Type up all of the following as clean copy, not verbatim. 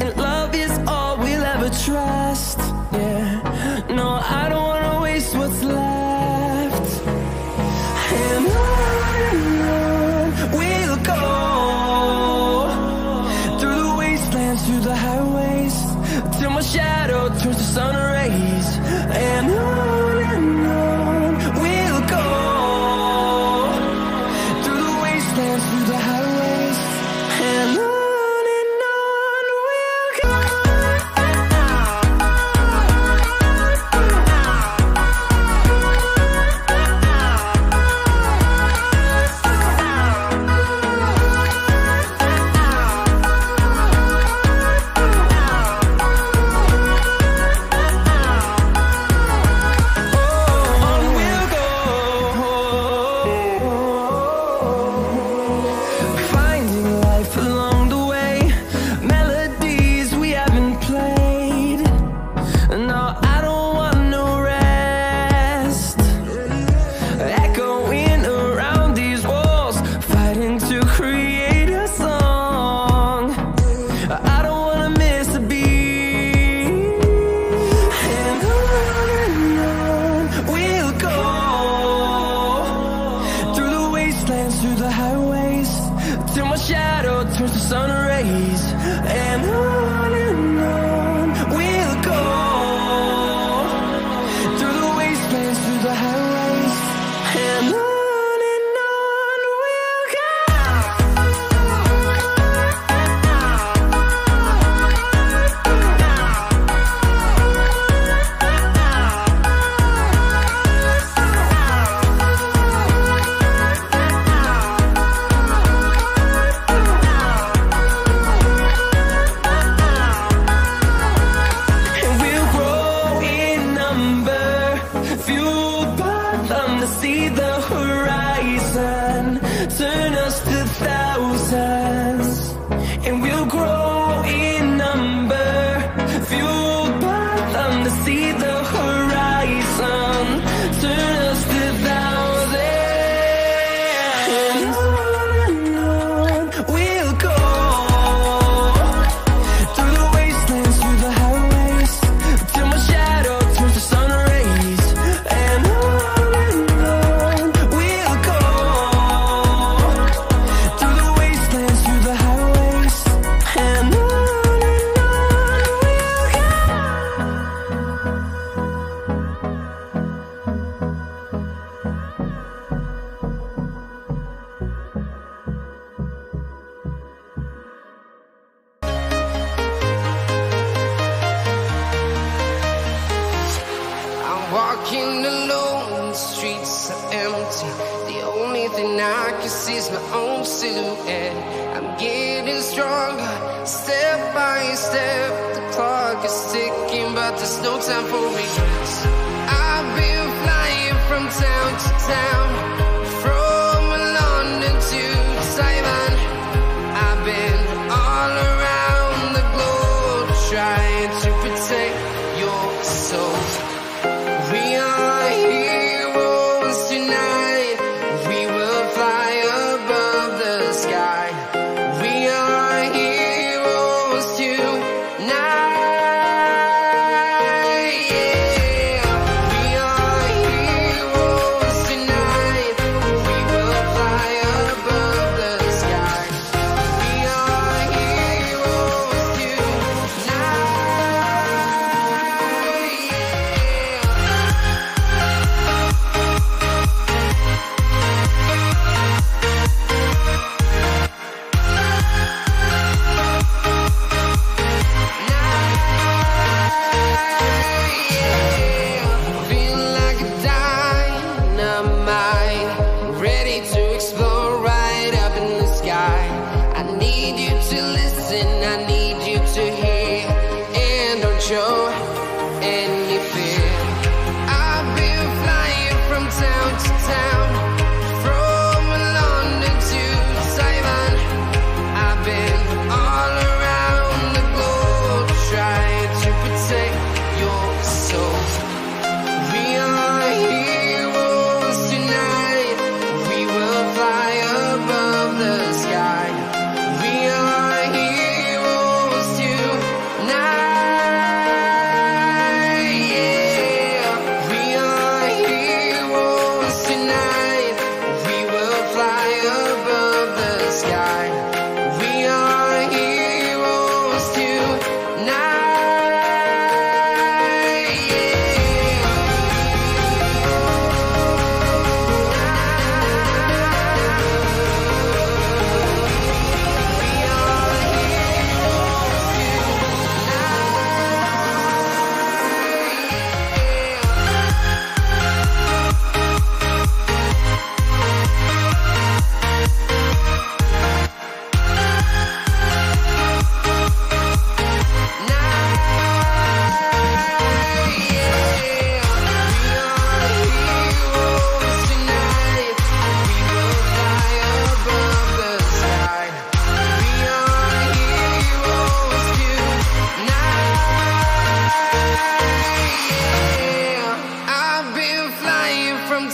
and love is all we'll ever trust. Yeah, no, I don't wanna waste what's left. And on we'll go, through the wastelands, through the highways, till my shadow turns to sun rays. And on we'll go, through the wastelands, through the highways, and on. Through the highways, till my shadow turns to sun rays, and on we'll go, through the wastelands, through the highways, and on we'll go. See the horizon, turn us to thousands, and we'll grow in number, fueled by them to see the horizon, turn us to thousands, and on we'll go, through the wastelands, through the highways, till my shadow turns to sun rays, and on. Walking alone, the streets are empty. The only thing I can see is my own silhouette. I'm getting stronger, step by step. The clock is ticking, but there's no time for regrets. I've been flying from town to town, from London to Taiwan. I've been all around the globe, trying to protect your soul. Tonight, yeah, we are heroes tonight.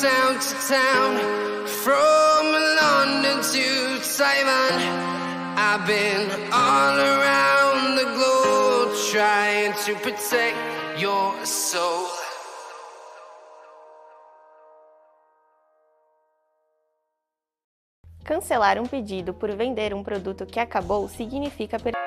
town to town, from London to Taiwan. I've been all around the globe trying to protect your soul. Cancelar um pedido por vender um produto que acabou significa perder.